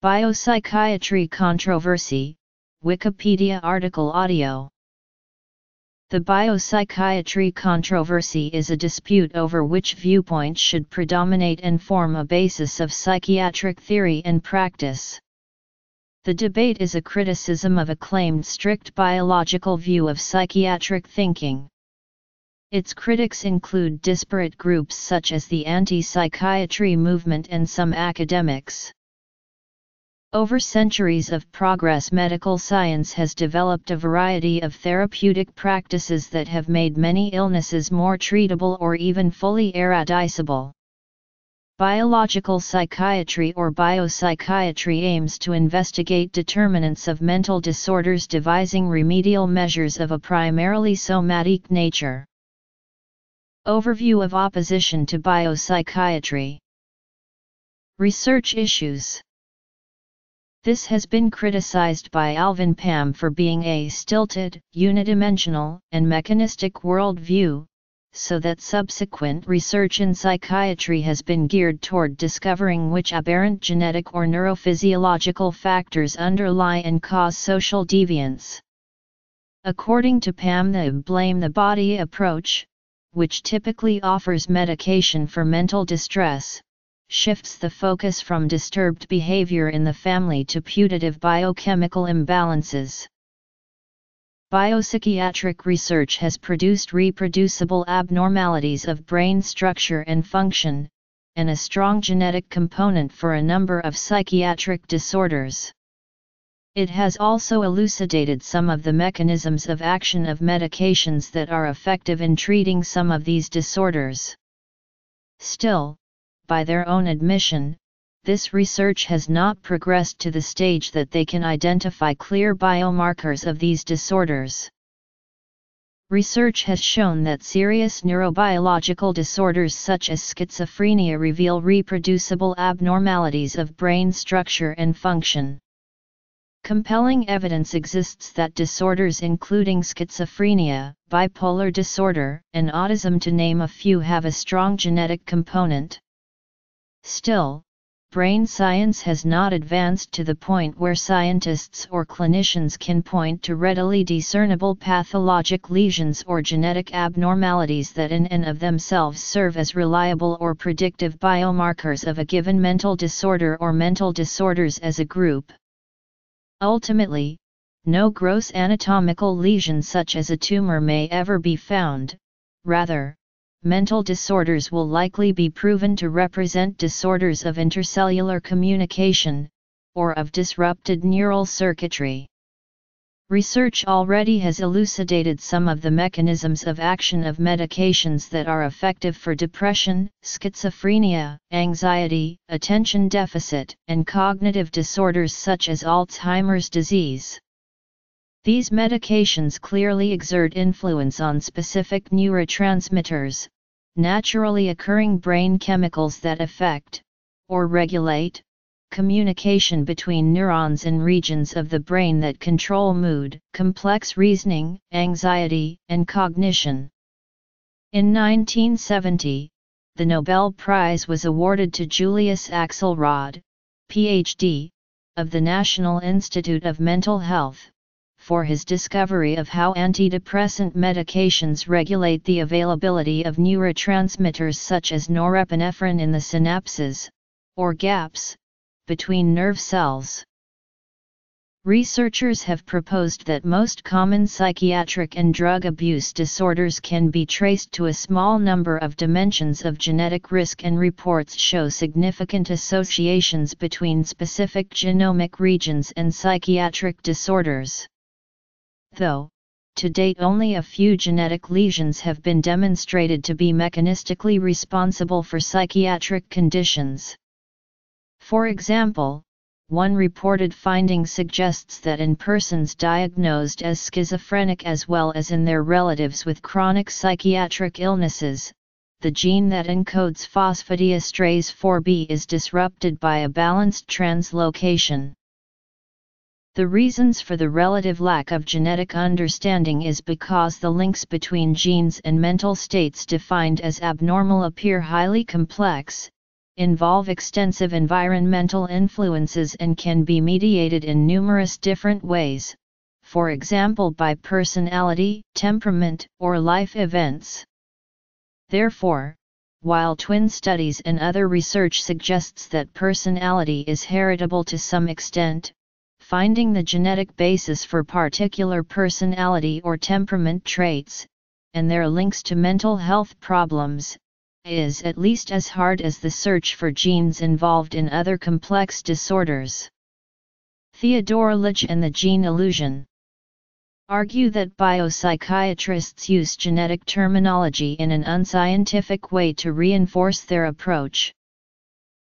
Biopsychiatry controversy, Wikipedia article audio. The biopsychiatry controversy is a dispute over which viewpoint should predominate and form a basis of psychiatric theory and practice. The debate is a criticism of a claimed strict biological view of psychiatric thinking. Its critics include disparate groups such as the anti-psychiatry movement and some academics. Over centuries of progress, medical science has developed a variety of therapeutic practices that have made many illnesses more treatable or even fully eradiceable. Biological psychiatry or biopsychiatry aims to investigate determinants of mental disorders, devising remedial measures of a primarily somatic nature. Overview of opposition to biopsychiatry. Research issues. This has been criticized by Alvin Pam for being a stilted, unidimensional, and mechanistic worldview, so that subsequent research in psychiatry has been geared toward discovering which aberrant genetic or neurophysiological factors underlie and cause social deviance. According to Pam, the blame the body approach, which typically offers medication for mental distress, shifts the focus from disturbed behavior in the family to putative biochemical imbalances. Biopsychiatric research has produced reproducible abnormalities of brain structure and function, and a strong genetic component for a number of psychiatric disorders. It has also elucidated some of the mechanisms of action of medications that are effective in treating some of these disorders. Still, by their own admission, this research has not progressed to the stage that they can identify clear biomarkers of these disorders. Research has shown that serious neurobiological disorders such as schizophrenia reveal reproducible abnormalities of brain structure and function. Compelling evidence exists that disorders including schizophrenia, bipolar disorder, and autism, to name a few, have a strong genetic component. Still, brain science has not advanced to the point where scientists or clinicians can point to readily discernible pathologic lesions or genetic abnormalities that in and of themselves serve as reliable or predictive biomarkers of a given mental disorder or mental disorders as a group. Ultimately, no gross anatomical lesion such as a tumor may ever be found. Rather, mental disorders will likely be proven to represent disorders of intercellular communication, or of disrupted neural circuitry. Research already has elucidated some of the mechanisms of action of medications that are effective for depression, schizophrenia, anxiety, attention deficit, and cognitive disorders such as Alzheimer's disease. These medications clearly exert influence on specific neurotransmitters, naturally occurring brain chemicals that affect, or regulate, communication between neurons in regions of the brain that control mood, complex reasoning, anxiety, and cognition. In 1970, the Nobel Prize was awarded to Julius Axelrod, Ph.D., of the National Institute of Mental Health, for his discovery of how antidepressant medications regulate the availability of neurotransmitters such as norepinephrine in the synapses, or gaps, between nerve cells. Researchers have proposed that most common psychiatric and drug abuse disorders can be traced to a small number of dimensions of genetic risk, and reports show significant associations between specific genomic regions and psychiatric disorders. Though, to date only a few genetic lesions have been demonstrated to be mechanistically responsible for psychiatric conditions. For example, one reported finding suggests that in persons diagnosed as schizophrenic as well as in their relatives with chronic psychiatric illnesses, the gene that encodes phosphodiesterase 4B is disrupted by a balanced translocation. The reasons for the relative lack of genetic understanding is because the links between genes and mental states defined as abnormal appear highly complex, involve extensive environmental influences and can be mediated in numerous different ways, for example by personality, temperament, or life events. Therefore, while twin studies and other research suggests that personality is heritable to some extent, finding the genetic basis for particular personality or temperament traits, and their links to mental health problems, is at least as hard as the search for genes involved in other complex disorders. Theodore Lidge and the gene illusion argue that biopsychiatrists use genetic terminology in an unscientific way to reinforce their approach.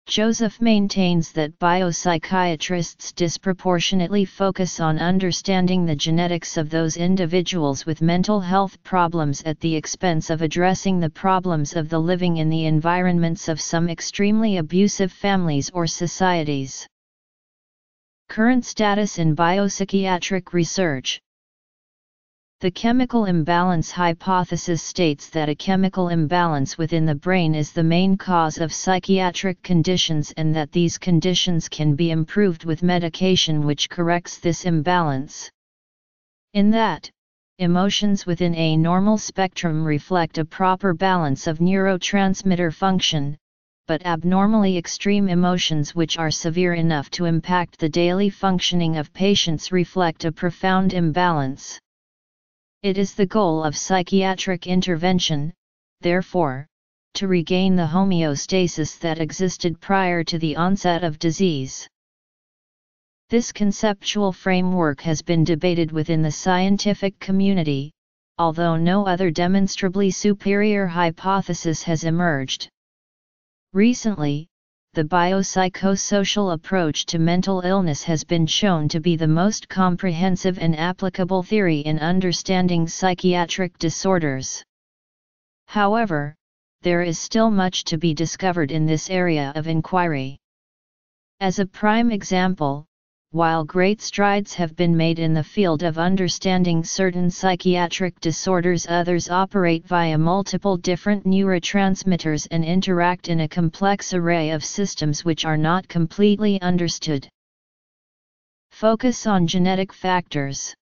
Joseph maintains that biopsychiatrists disproportionately focus on understanding the genetics of those individuals with mental health problems at the expense of addressing the problems of the living in the environments of some extremely abusive families or societies. Current status in biopsychiatric research. The chemical imbalance hypothesis states that a chemical imbalance within the brain is the main cause of psychiatric conditions and that these conditions can be improved with medication which corrects this imbalance. In that, emotions within a normal spectrum reflect a proper balance of neurotransmitter function, but abnormally extreme emotions which are severe enough to impact the daily functioning of patients reflect a profound imbalance. It is the goal of psychiatric intervention, therefore, to regain the homeostasis that existed prior to the onset of disease. This conceptual framework has been debated within the scientific community, although no other demonstrably superior hypothesis has emerged. Recently, the biopsychosocial approach to mental illness has been shown to be the most comprehensive and applicable theory in understanding psychiatric disorders. However, there is still much to be discovered in this area of inquiry. As a prime example, while great strides have been made in the field of understanding certain psychiatric disorders, others operate via multiple different neurotransmitters and interact in a complex array of systems which are not completely understood. Focus on genetic factors.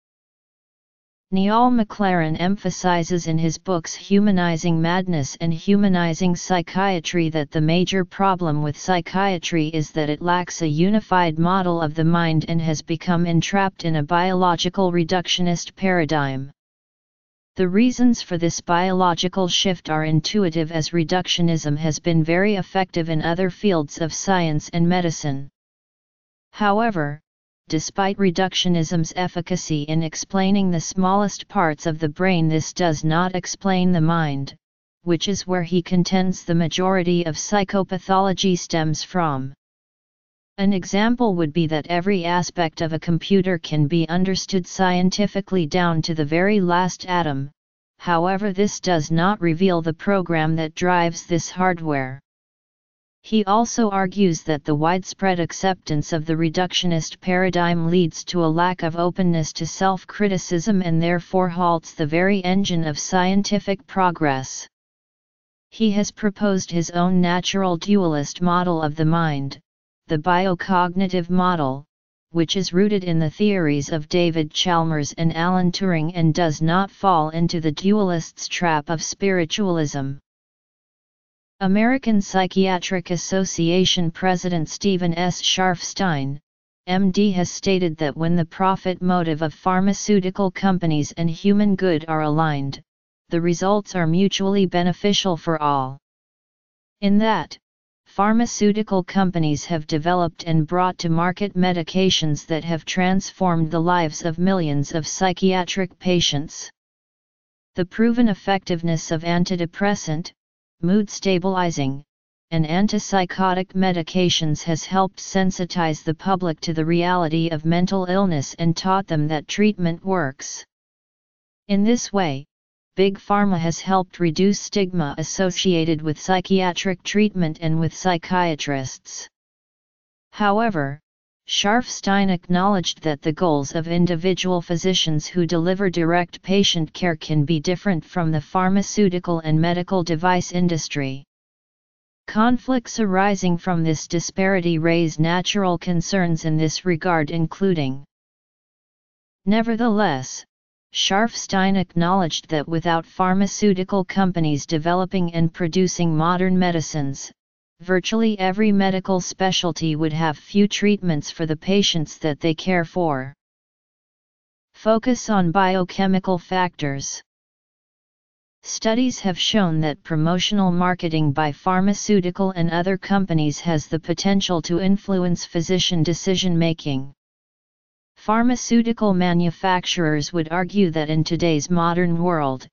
Neil McLaren emphasizes in his books Humanizing Madness and Humanizing Psychiatry that the major problem with psychiatry is that it lacks a unified model of the mind and has become entrapped in a biological reductionist paradigm. The reasons for this biological shift are intuitive, as reductionism has been very effective in other fields of science and medicine. However, despite reductionism's efficacy in explaining the smallest parts of the brain, this does not explain the mind, which is where he contends the majority of psychopathology stems from. An example would be that every aspect of a computer can be understood scientifically down to the very last atom, however this does not reveal the program that drives this hardware. He also argues that the widespread acceptance of the reductionist paradigm leads to a lack of openness to self-criticism and therefore halts the very engine of scientific progress. He has proposed his own natural dualist model of the mind, the biocognitive model, which is rooted in the theories of David Chalmers and Alan Turing and does not fall into the dualist's trap of spiritualism. American Psychiatric Association President Stephen S. Scharfstein, MD, has stated that when the profit motive of pharmaceutical companies and human good are aligned, the results are mutually beneficial for all. In that, pharmaceutical companies have developed and brought to market medications that have transformed the lives of millions of psychiatric patients. The proven effectiveness of antidepressant, mood-stabilizing, and antipsychotic medications has helped sensitize the public to the reality of mental illness and taught them that treatment works. In this way, Big Pharma has helped reduce stigma associated with psychiatric treatment and with psychiatrists. However, Scharfstein acknowledged that the goals of individual physicians who deliver direct patient care can be different from the pharmaceutical and medical device industry. Conflicts arising from this disparity raise natural concerns in this regard, including. Nevertheless, Scharfstein acknowledged that without pharmaceutical companies developing and producing modern medicines, virtually every medical specialty would have few treatments for the patients that they care for. Focus on biochemical factors. Studies have shown that promotional marketing by pharmaceutical and other companies has the potential to influence physician decision-making. Pharmaceutical manufacturers would argue that in today's modern world,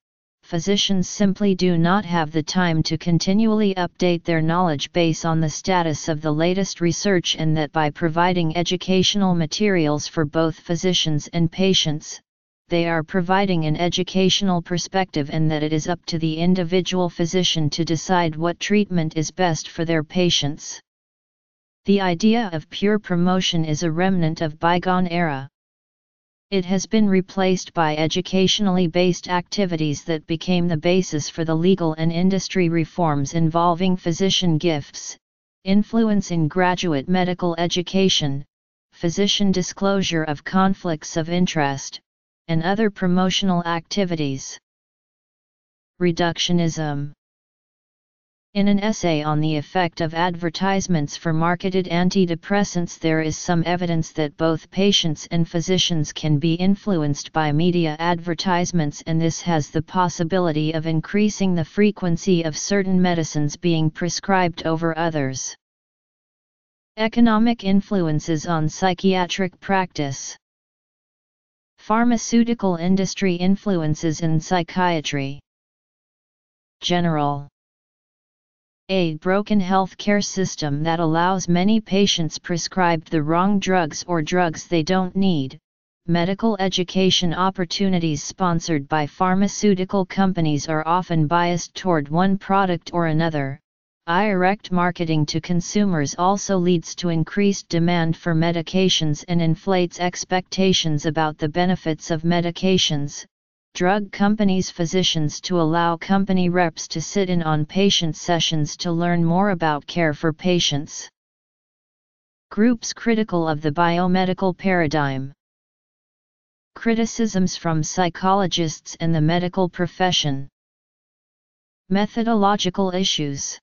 physicians simply do not have the time to continually update their knowledge base on the status of the latest research, and that by providing educational materials for both physicians and patients, they are providing an educational perspective, and that it is up to the individual physician to decide what treatment is best for their patients. The idea of pure promotion is a remnant of bygone era. It has been replaced by educationally based activities that became the basis for the legal and industry reforms involving physician gifts, influence in graduate medical education, physician disclosure of conflicts of interest, and other promotional activities. Reductionism. In an essay on the effect of advertisements for marketed antidepressants, there is some evidence that both patients and physicians can be influenced by media advertisements, and this has the possibility of increasing the frequency of certain medicines being prescribed over others. Economic influences on psychiatric practice. Pharmaceutical industry influences in psychiatry. General. A broken healthcare system that allows many patients prescribed the wrong drugs or drugs they don't need, medical education opportunities sponsored by pharmaceutical companies are often biased toward one product or another. Direct marketing to consumers also leads to increased demand for medications and inflates expectations about the benefits of medications. Drug companies physicians to allow company reps to sit in on patient sessions to learn more about care for patients. Groups critical of the biomedical paradigm. Criticisms from psychologists and the medical profession. Methodological issues.